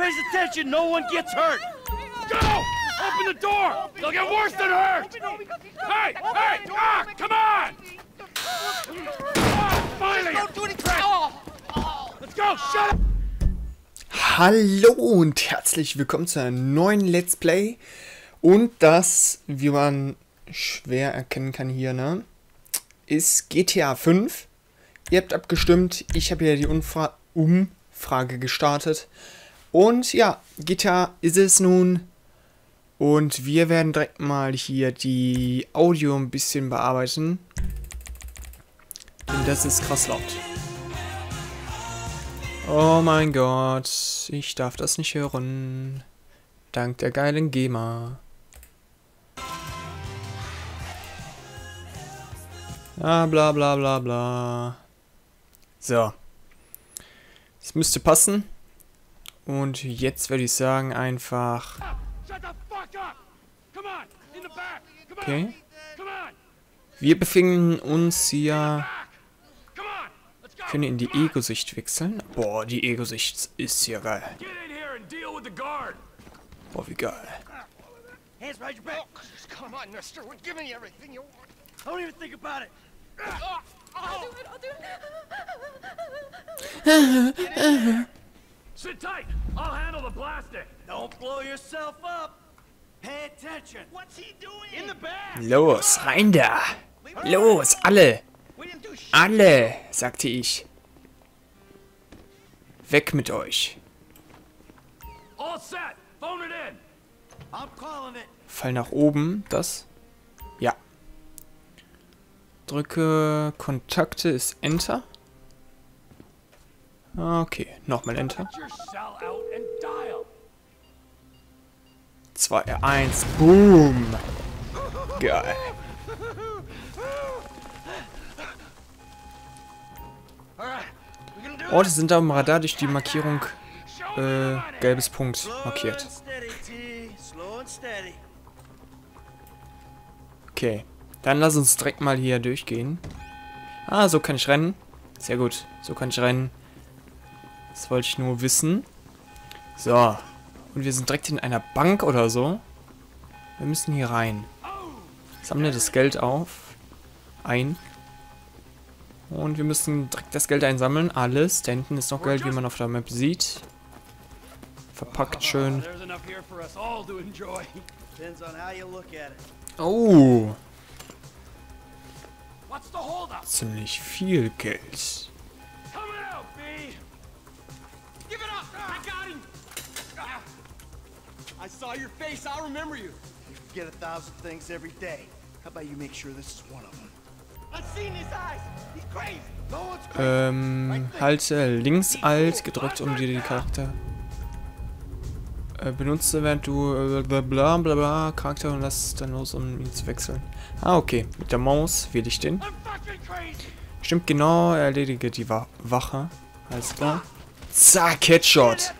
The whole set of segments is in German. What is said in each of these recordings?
Pays attention, no one gets hurt. Go! Open the door! They'll get worse than hurt! Hey! Hey! Ah! Come on! Ah, finally! Let's go! Shut up! Hallo und herzlich willkommen zu einem neuen Let's Play. Und das, wie man schwer erkennen kann hier, ne, ist GTA 5. Ihr habt abgestimmt, ich habe hier die Umfrage gestartet. Und ja, GTA ist es nun. Und wir werden direkt mal hier die Audio ein bisschen bearbeiten. Denn das ist krass laut. Oh mein Gott, ich darf das nicht hören. Dank der geilen GEMA. Ah, bla bla bla bla. So. Das müsste passen. Und jetzt würde ich sagen, einfach... Okay. Wir befinden uns hier... Können in die Ego-Sicht wechseln. Boah, die Ego-Sicht ist hier geil. Boah, wie geil. Sit tight. I'll handle the plastic. Don't blow yourself up. Pay attention. What's he doing? In the back. Los, rein da. Los, alle. Alle, sagte ich. Weg mit euch. All set. Phone it in. I'm calling it. Fall nach oben, das. Ja. Drücke Kontakte ist Enter. Okay, nochmal Enter. 2, 1, boom! Geil. Orte sind da im Radar durch die Markierung gelbes Punkt markiert. Okay, dann lass uns direkt mal hier durchgehen. Ah, so kann ich rennen. Sehr gut, so kann ich rennen. Das wollte ich nur wissen. So. Und wir sind direkt in einer Bank oder so. Wir müssen hier rein. Sammle das Geld auf. Ein. Und wir müssen direkt das Geld einsammeln. Alles. Da hinten ist noch Geld, wie man auf der Map sieht. Verpackt schön. Oh. Ziemlich viel Geld. I saw your face. I'll remember you. You forget 1,000 things every day. How about you make sure this is one of them? I've seen his eyes. He's crazy. No one's crazy. Halte links alt gedrückt, um dir die Charakter benutze, während du bla bla bla Charakter und lass dann los, um ihn zu wechseln. Ah, okay. Mit der Maus wähle ich den. Stimmt genau. Erledige die Wache. Alles klar. Zack, Headshot.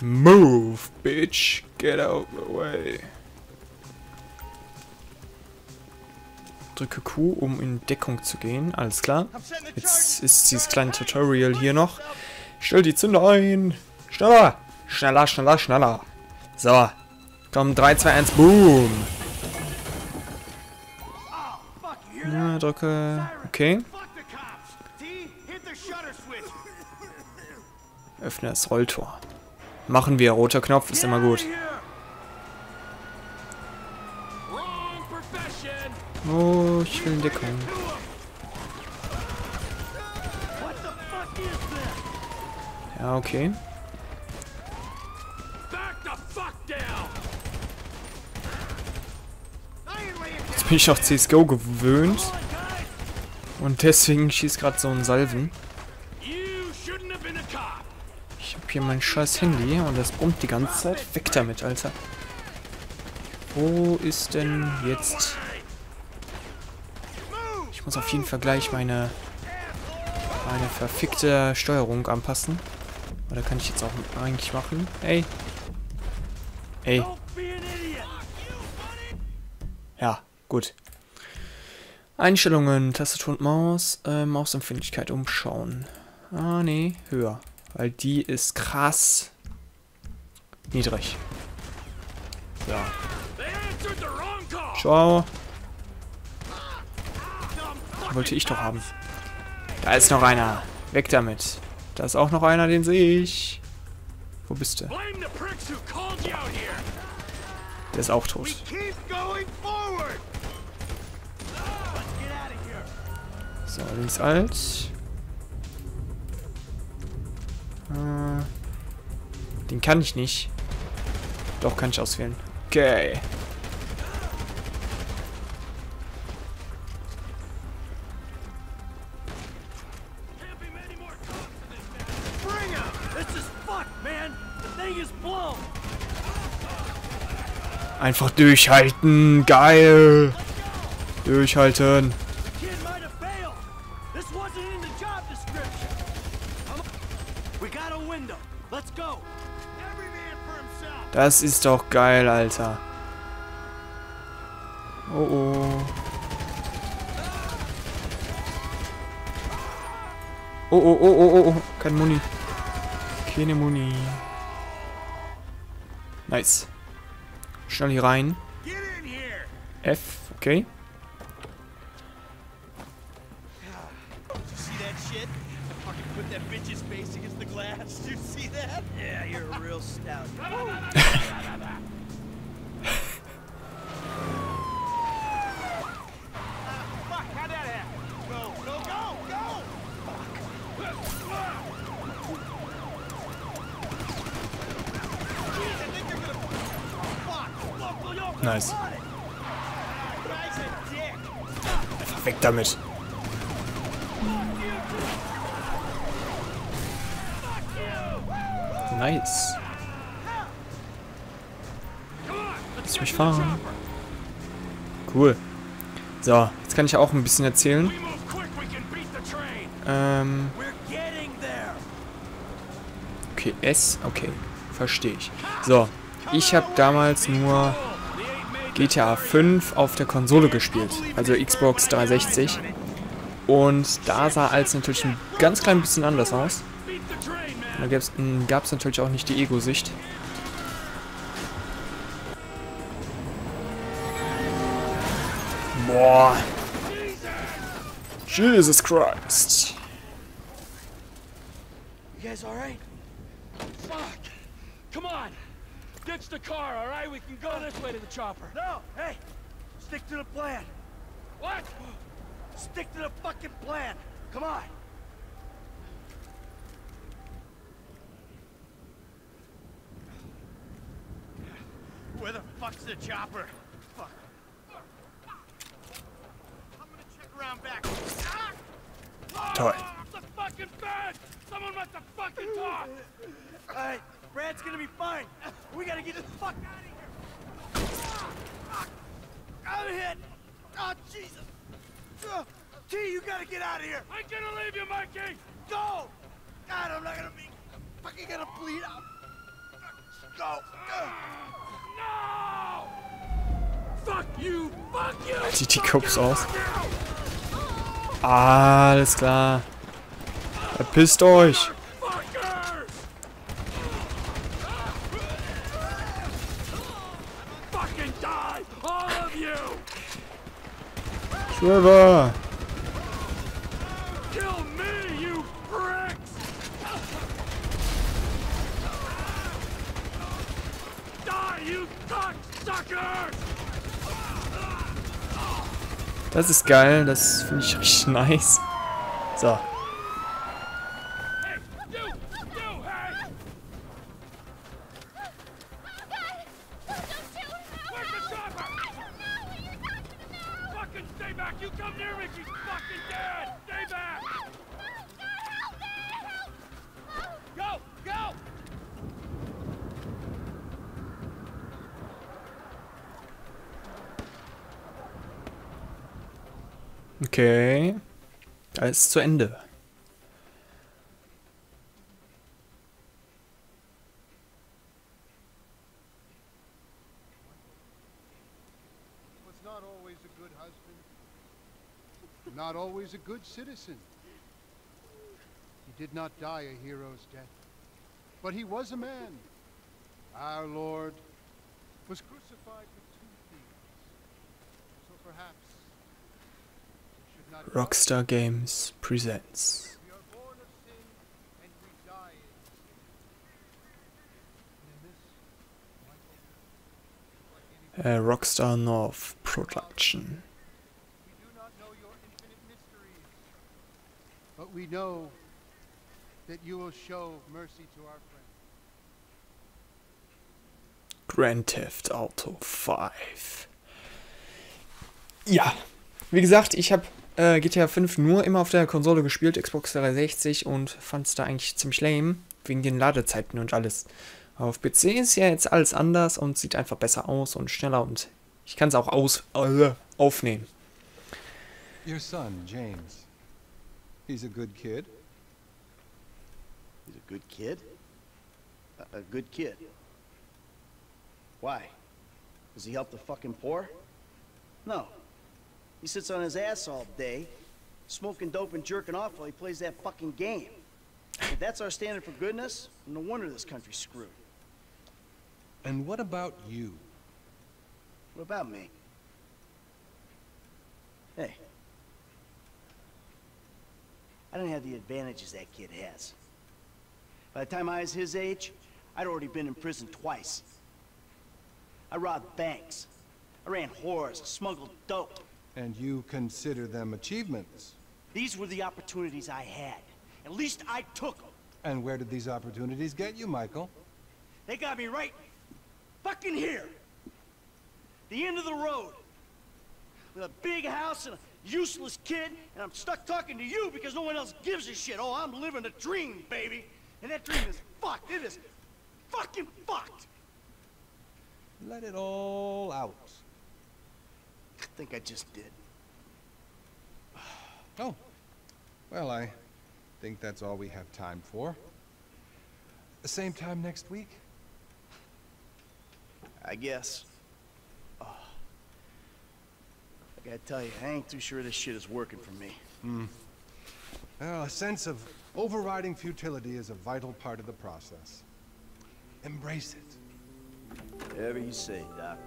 Move, bitch. Get out of the way. Drücke Q, um in Deckung zu gehen. Alles klar. Jetzt ist dieses kleine Tutorial hier noch. Stell die Zünder ein. Schneller. Schneller, schneller, schneller. So. Komm, 3, 2, 1, boom. Ja, drücke. Okay. Öffne das Rolltor. Machen wir. Roter Knopf ist immer gut. Oh, ich will in Deckung. Ja, okay. Jetzt bin ich auf CS:GO gewöhnt. Und deswegen schießt gerade so ein Salven. Hier mein scheiß Handy und das brummt die ganze Zeit. Weg damit, Alter. Wo ist denn jetzt... Ich muss auf jeden Fall gleich meine verfickte Steuerung anpassen. Oder kann ich jetzt auch eigentlich machen? Ey. Ey. Ja, gut. Einstellungen, Tastatur und Maus, Mausempfindlichkeit umschauen. Ah, nee, höher. Weil die ist krass niedrig. Ja. Ciao. Wollte ich doch haben. Da ist noch einer. Weg damit. Da ist auch noch einer, den sehe ich. Wo bist du? Der ist auch tot. So, links alt. Den kann ich nicht. Doch, kann ich auswählen. Okay. Einfach durchhalten. Geil. Durchhalten. Das ist doch geil, Alter. Oh oh. Oh oh oh oh oh. Kein Muni. Keine Muni. Nice. Schnell hier rein. F, okay. Nice. Einfach weg damit. Nice. Lass mich fahren. Cool. So, jetzt kann ich auch ein bisschen erzählen. Okay, S. Okay, verstehe ich. So, ich habe damals nur GTA 5 auf der Konsole gespielt, also Xbox 360. Und da sah alles natürlich ein ganz klein bisschen anders aus. Und da gab es natürlich auch nicht die Ego-Sicht. Boah. Jesus Christ. You guys all right? Fuck. Come on. Ditch the car, all right? We can go this way to the chopper. No, hey, stick to the plan. What? Stick to the fucking plan. Come on. Where the fuck's the chopper? Fuck. I'm gonna check around back. Toy. The fucking bed. Someone must have fucking talked. All right. Brad's gonna be fine. We gotta get the fuck out of here. I'm hit. Oh Jesus. T, you gotta get out of here. I'm gonna leave you, Mikey. Go. God, I'm not gonna be. Fucking gonna bleed out. Go. No. Fuck you. Fuck you. Sieht die Cops aus. Alles klar. Verpisst euch. Schwöre! Das ist geil, das finde ich richtig nice. So. Okay, da ist zu Ende. not always a good citizen. He did not die a hero's death, but he was a man. Our Lord was crucified with two thieves, so perhaps we should not... Rockstar Games presents... We are born of sin, and we die in sin. A Rockstar North production. We do not know your infinite mysteries, but we know that you will show mercy to our friends. Grand Theft Auto V. Ja, wie gesagt, ich habe GTA 5 nur immer auf der Konsole gespielt, Xbox 360, und fand es da eigentlich ziemlich lame, wegen den Ladezeiten und alles. Auf PC ist ja jetzt alles anders und sieht einfach besser aus und schneller, und ich kann es auch aufnehmen. Your son, James. He's a good kid. He's a good kid? A good kid. Why? Does he help the fucking poor? No. He sits on his ass all day, smoking dope and jerking off while he plays that fucking game. If that's our standard for goodness, no wonder this country's screwed. And what about you? What about me? Hey. I don't have the advantages that kid has. By the time I was his age, I'd already been in prison twice. I robbed banks. I ran whores, smuggled dope. And you consider them achievements? These were the opportunities I had. At least I took them. And where did these opportunities get you, Michael? They got me right fucking here. The end of the road. With a big house and a useless kid, and I'm stuck talking to you because no one else gives a shit. Oh, I'm living a dream, baby. And that dream is fucked. It is fucking fucked. Let it all out. I think I just did. Oh. Well, I think that's all we have time for. The same time next week? I guess. Oh. I gotta tell you, I ain't too sure this shit is working for me. Hmm. Well, a sense of overriding futility is a vital part of the process. Embrace it. Whatever you say, Doc.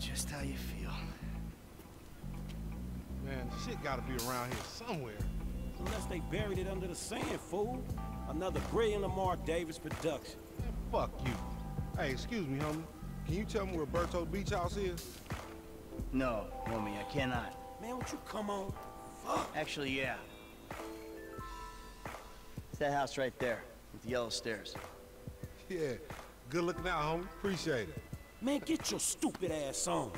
Just how you feel. Man, shit gotta be around here somewhere. Unless they buried it under the sand, fool. Another brilliant Lamar Davis production. Man, fuck you. Hey, excuse me, homie. Can you tell me where Berto Beach House is? No, homie, I cannot. Man, won't you come on? Fuck. Actually, yeah. It's that house right there, with the yellow stairs. Yeah, good looking out, homie. Appreciate it. Man, get your stupid ass on.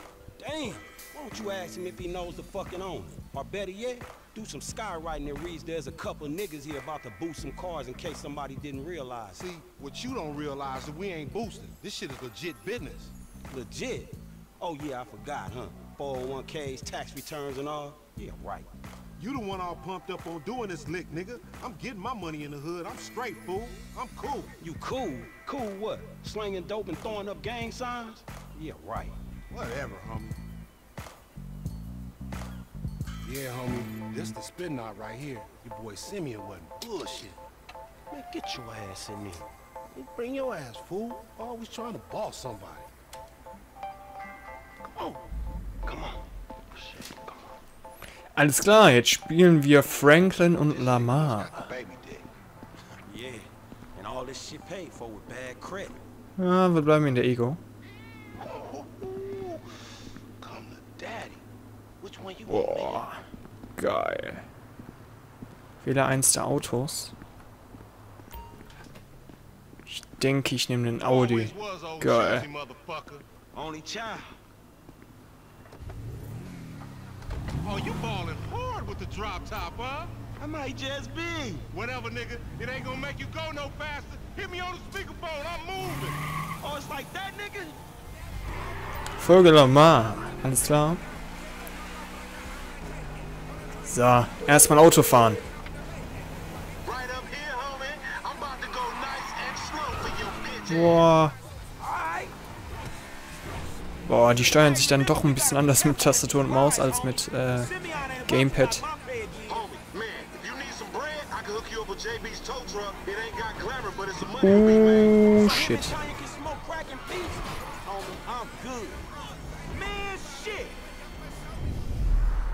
Damn, why don't you ask him if he knows the fucking owner? Or better yet, do some skywriting that reads there's a couple niggas here about to boost some cars in case somebody didn't realize. See, what you don't realize is we ain't boosting. This shit is legit business. Legit? Oh yeah, I forgot, huh? 401ks, tax returns and all? Yeah, right. You the one all pumped up on doing this lick, nigga. I'm getting my money in the hood. I'm straight, fool. I'm cool. You cool? Cool what? Slinging dope and throwing up gang signs? Yeah, right. Whatever, homie. Yeah, homie. This the spin knot right here. Your boy Simeon wasn't bullshit. Man, get your ass in there. Don't bring your ass, fool. Always trying to boss somebody. Come on. Come on. Alles klar, jetzt spielen wir Franklin und Lamar. Ja, wir bleiben in der Ego. Boah, geil. Wähle eins der Autos. Ich denke, ich nehme den Audi. Geil. Oh, you ballin' hard with the drop top, huh? I might just be. Whatever, nigga. It ain't gonna make you go no faster. Hit me on the speakerphone. I'm moving. Oh, it's like that, nigga. Vogel Lamar. Alles klar. So, erstmal Auto fahren. Right up here, homie. I'm about to go nice and slow for you, bitch. Boah. Boah, die steuern sich dann doch ein bisschen anders mit Tastatur und Maus als mit Gamepad. Oh, shit.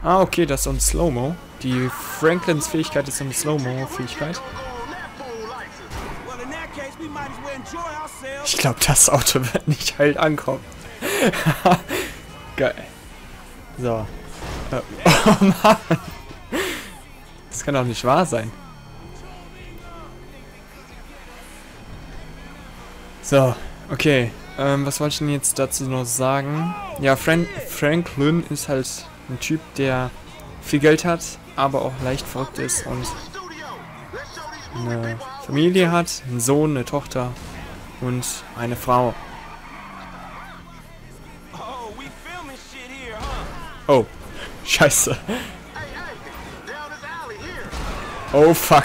Ah, okay, das ist ein Slow-Mo. Die Franklins Fähigkeit ist eine Slow-Mo-Fähigkeit. Ich glaube, das Auto wird nicht heil ankommen. Geil. So. Oh Mann. Das kann doch nicht wahr sein. So, okay. Was wollte ich denn jetzt dazu noch sagen? Ja, Franklin ist halt ein Typ, der viel Geld hat, aber auch leicht verrückt ist und eine Familie hat, einen Sohn, eine Tochter und eine Frau. Oh, scheiße. Oh, fuck.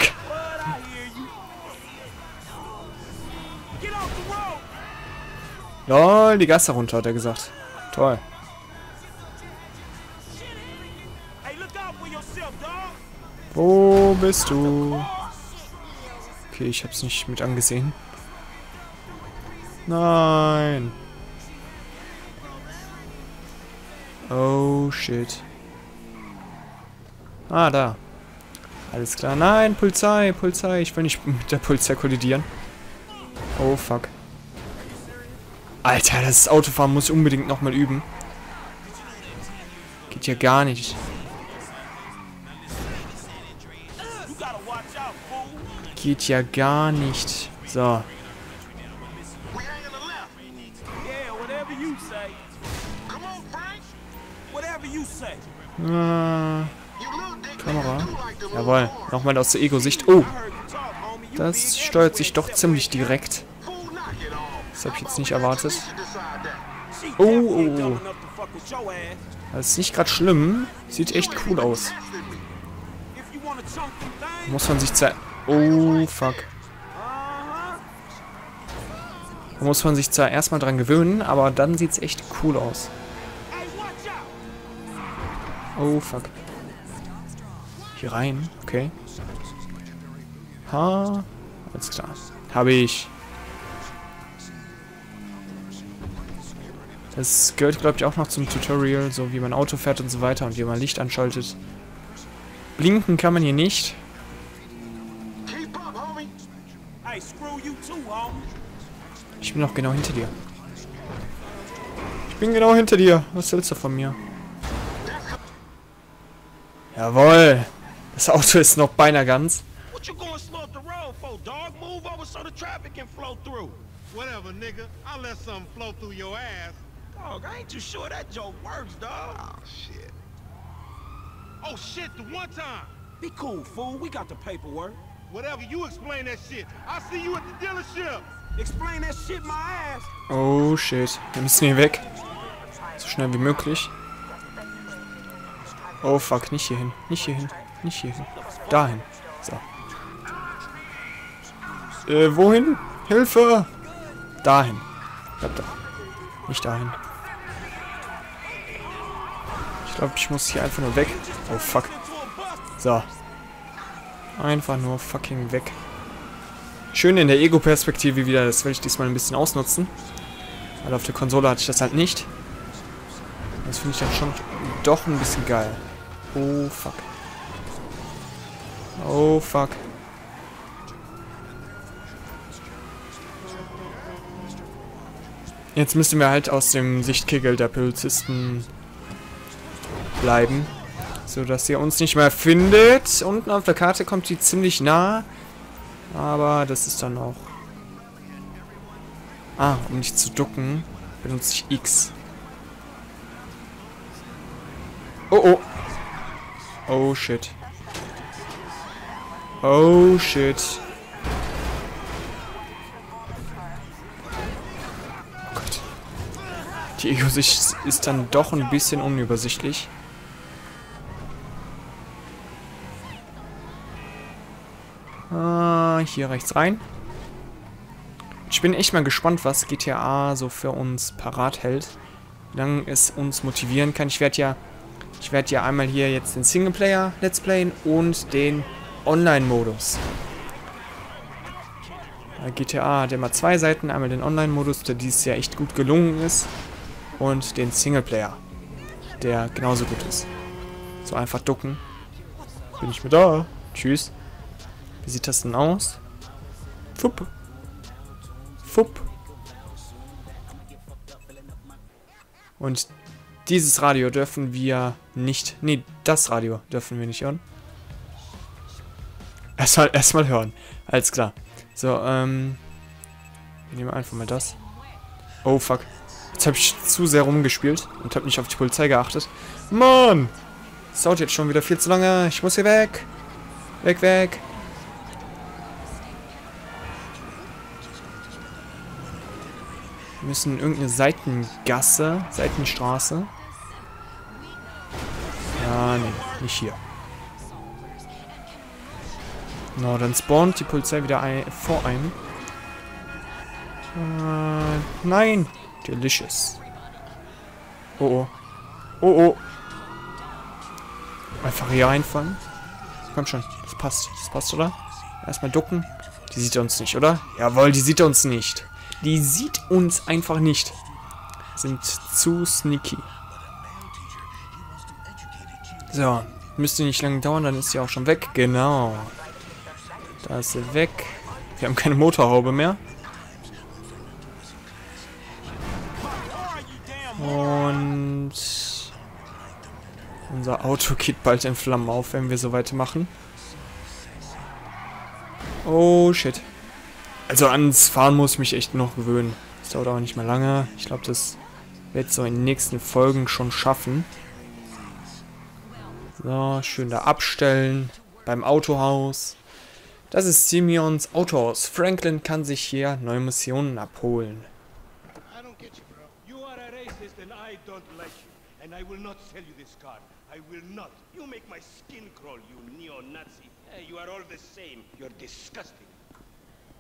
Lol, die Gasse runter, hat er gesagt. Toll. Wo bist du? Okay, ich hab's nicht mit angesehen. Nein. Oh, shit. Ah, da. Alles klar. Nein, Polizei, Polizei. Ich will nicht mit der Polizei kollidieren. Oh, fuck. Alter, das Autofahren muss ich unbedingt nochmal üben. Geht ja gar nicht. Geht ja gar nicht. So. Kamera. Jawohl. Nochmal aus der Ego-Sicht. Oh. Das steuert sich doch ziemlich direkt. Das habe ich jetzt nicht erwartet. Oh, oh, oh. Das ist nicht gerade schlimm. Sieht echt cool aus. Muss man sich zeigen. Oh, fuck. Da muss man sich zwar erstmal dran gewöhnen, aber dann sieht es echt cool aus. Oh, fuck. Hier rein, okay. Ha, alles klar. Habe ich. Das gehört, glaube ich, auch noch zum Tutorial, so wie man Auto fährt und so weiter und wie man Licht anschaltet. Blinken kann man hier nicht. Ich bin noch genau hinter dir. Ich bin genau hinter dir. Was willst du von mir? Jawohl! Das Auto ist noch beinahe ganz. Oh shit, wir müssen hier weg. So schnell wie möglich. Oh fuck, nicht hierhin, nicht hierhin, nicht hierhin. Dahin. So. Wohin? Hilfe! Dahin. Bleib da. Nicht dahin. Ich glaube, ich muss hier einfach nur weg. Oh fuck. So. Einfach nur fucking weg. Schön in der Ego-Perspektive wieder, das werde ich diesmal ein bisschen ausnutzen. Weil auf der Konsole hatte ich das halt nicht. Das finde ich dann schon doch ein bisschen geil. Oh, fuck. Oh, fuck. Jetzt müssen wir halt aus dem Sichtkegel der Polizisten bleiben, sodass ihr uns nicht mehr findet. Unten auf der Karte kommt sie ziemlich nah, aber das ist dann auch... Ah, um nicht zu ducken, benutze ich X. Oh, oh. Oh, shit. Oh, shit. Oh Gott. Die Ego-Sicht ist dann doch ein bisschen unübersichtlich. Ah, hier rechts rein. Ich bin echt mal gespannt, was GTA so für uns parat hält. Wie lange es uns motivieren kann. Ich werde ja einmal hier jetzt den Singleplayer-Let's Playen und den Online-Modus. GTA hat immer zwei Seiten. Einmal den Online-Modus, der dieses Jahr echt gut gelungen ist. Und den Singleplayer, der genauso gut ist. So einfach ducken. Bin ich mir da. Tschüss. Wie sieht das denn aus? Fupp. Fupp. Und... Dieses Radio dürfen wir nicht... Nee, das Radio dürfen wir nicht hören. Erstmal hören. Alles klar. So, wir nehmen einfach mal das. Oh, fuck. Jetzt habe ich zu sehr rumgespielt und habe nicht auf die Polizei geachtet. Mann! Das dauert jetzt schon wieder viel zu lange. Ich muss hier weg. Weg, weg. Wir müssen in irgendeine Seitengasse, Seitenstraße. Ja, nee, nicht hier. No, dann spawnt die Polizei wieder vor einem. Nein! Delicious. Oh, oh. Oh, oh. Einfach hier reinfallen. Komm schon, das passt. Das passt, oder? Erstmal ducken. Die sieht uns nicht, oder? Jawohl, die sieht uns nicht. Die sieht uns einfach nicht. Sind zu sneaky. So. Müsste nicht lange dauern, dann ist sie auch schon weg. Genau. Da ist sie weg. Wir haben keine Motorhaube mehr. Und... Unser Auto geht bald in Flammen auf, wenn wir so weitermachen. Oh, shit. Also ans Fahren muss ich mich echt noch gewöhnen. Das dauert auch nicht mehr lange. Ich glaube, das wird so in den nächsten Folgen schon schaffen. So, schön da abstellen. Beim Autohaus. Das ist Simeons Autohaus. Franklin kann sich hier neue Missionen abholen.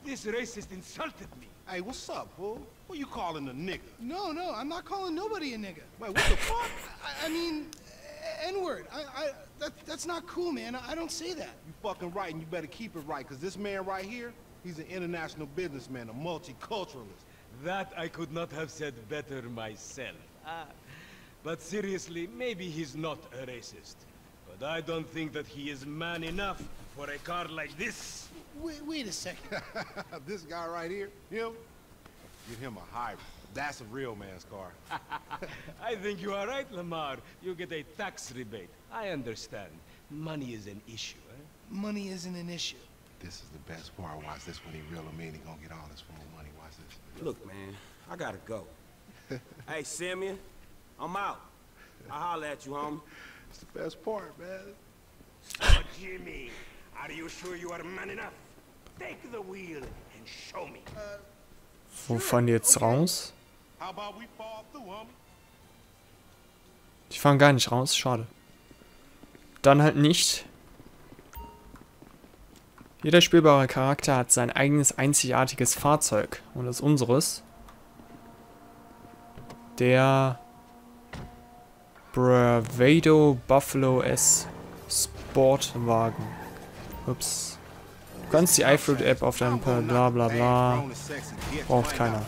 This racist insulted me. Hey, what's up, fool? Who you calling a nigga? No, I'm not calling nobody a nigga. Wait, what the fuck? I mean, N-word. That's not cool, man. I don't say that. You fucking right, and you better keep it right, because this man right here, he's an international businessman, a multiculturalist. That I could not have said better myself. But seriously, maybe he's not a racist. But I don't think that he is man enough for a car like this. Wait a second. This guy right here, him? Get him a hybrid. That's a real man's car. I think you are right, Lamar. You get a tax rebate. I understand. Money is an issue, eh? Money isn't an issue. This is the best part. Watch this when he real or mean. He gonna get all this for money. Watch this. Look, man, I gotta go. Hey, Simeon, I'm out. I'll holler at you, homie. It's the best part, man. So, Jimmy. Are you sure you are man enough? Take the wheel and show me. Wo fahren die jetzt raus? Die fahren gar nicht raus, schade. Dann halt nicht. Jeder spielbare Charakter hat sein eigenes einzigartiges Fahrzeug. Und das unseres. Der Bravado Buffalo S Sportwagen. Ups. Du kannst die iFruit-App auf deinem Blabla. Braucht keiner.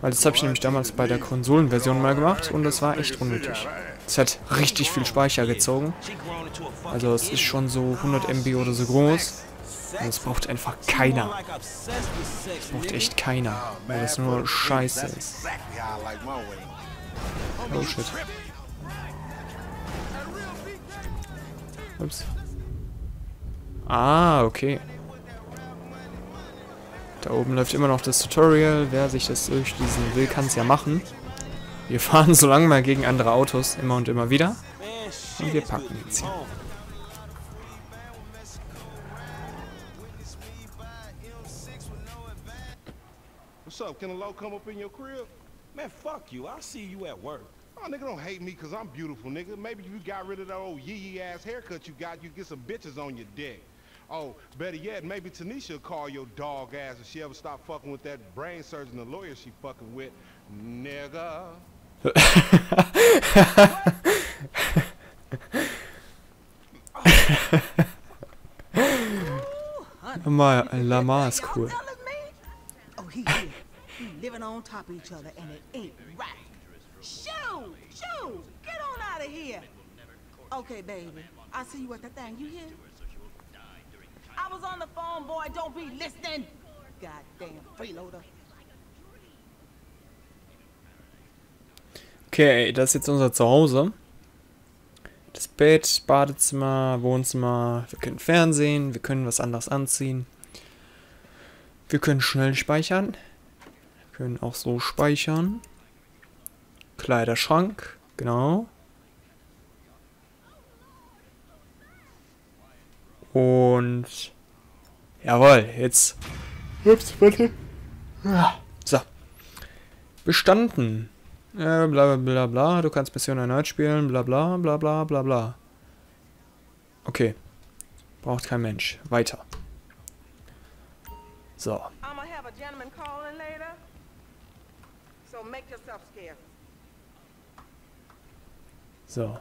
Weil das habe ich nämlich damals bei der Konsolenversion mal gemacht und das war echt unnötig. Es hat richtig viel Speicher gezogen. Also es ist schon so 100 MB oder so groß. Und es braucht einfach keiner. Es braucht echt keiner. Weil das nur Scheiße ist. Oh shit. Ups. Ah, okay. Da oben läuft immer noch das Tutorial. Wer sich das durchlesen will, kann es ja machen. Wir fahren so lange mal gegen andere Autos, immer und immer wieder. Und wir packen jetzt hier. What's up? Can a low come up in your crib? Man, fuck you. I'll see you at work. Oh, nigga, don't hate me because I'm beautiful, nigga. Maybe you got rid of that old yee-yee ass haircut you got, you get some bitches on your dick. Oh, better yet, maybe Tanisha will call your dog ass if she ever stop fucking with that brain surgeon, the lawyer she fucking with, nigga. Lamar is cool. Oh, he here. We living on top of each other and it ain't right. Shoo! Shoo! Get on out of here! Okay, baby. I see you at the thing. You hear? I was on the phone, boy. Don't be listening. Goddamn freeloader. Okay, das ist jetzt unser Zuhause. Das Bett, Badezimmer, Wohnzimmer. Wir können Fernsehen, wir können was anderes anziehen. Wir können schnell speichern. Wir können auch so speichern. Kleiderschrank, genau. Und jawohl, jetzt. Ups, warte. So. Bestanden. Bla bla bla. Du kannst Mission erneut spielen. Bla bla bla bla bla bla. Okay. Braucht kein Mensch. Weiter. So. So.